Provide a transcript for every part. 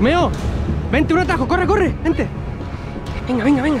Romeo, vente, un atajo, corre, corre, vente. Venga, venga, venga.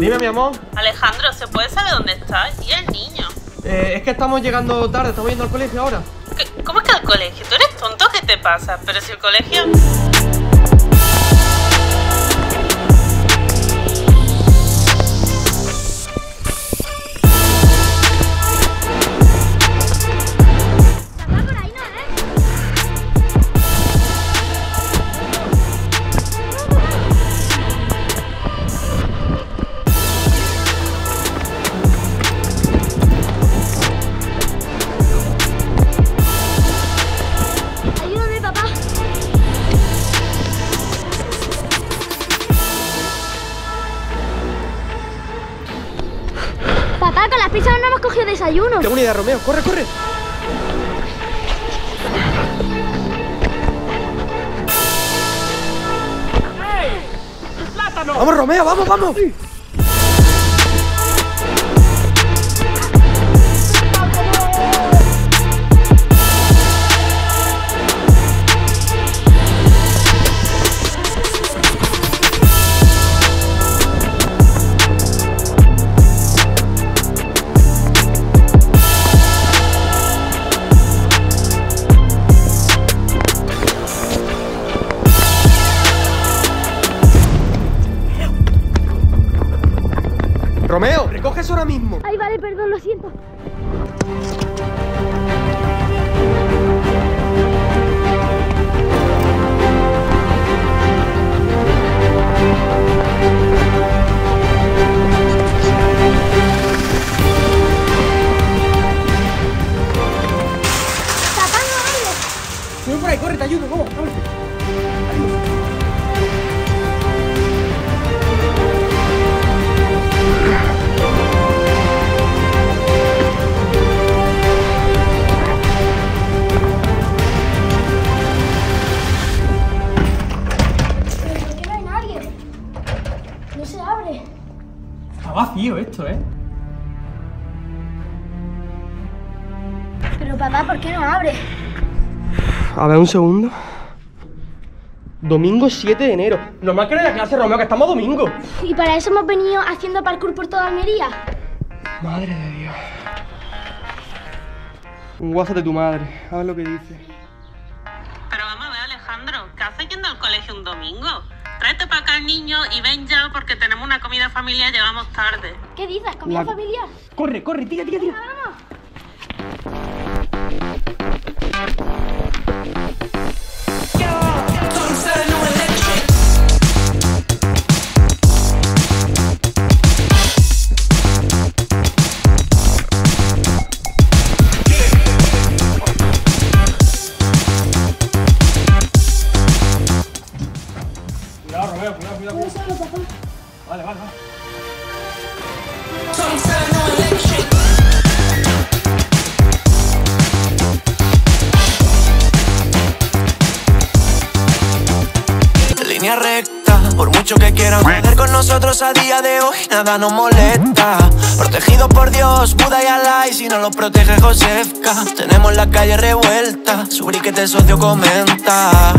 Dime, mi amor. Alejandro, ¿se puede saber dónde estás? ¿Y el niño? Es que estamos llegando tarde, estamos yendo al colegio ahora. ¿Cómo es que al colegio? ¿Tú eres tonto? ¿Qué te pasa? Pero si el colegio... Papá, con las pizzas no hemos cogido desayuno. Tengo una idea, Romeo. ¡Corre, corre! ¡Hey! ¡Plátano! ¡Vamos, Romeo! ¡Vamos, vamos! Sí. Romeo, recoges ahora mismo. Ay, vale, perdón, lo siento. Se ve por ahí, corre, te ayudo, vamos, vamos. Pero ¿por qué no hay nadie? No se abre. Está vacío esto, ¿eh? Pero papá, ¿por qué no abre? A ver, un segundo. Domingo 7 de enero. Normal que no haya clase, Romeo, que estamos domingo. Y para eso hemos venido haciendo parkour por toda Almería. Madre de Dios. Un WhatsApp de tu madre. A ver lo que dice. Pero vamos a ver, Alejandro, ¿qué haces yendo al colegio un domingo? Tráete para acá al niño y ven ya porque tenemos una comida familiar y llegamos tarde. ¿Qué dices? ¿Comida familiar? Corre, corre, tira, tira, tira. Línea recta, por mucho que quieran joder con nosotros a día de hoy, nada nos molesta. Protegidos por Dios, Buda y Alá, y si no los protege Josefka, tenemos la calle revuelta. Su briquete socio comenta.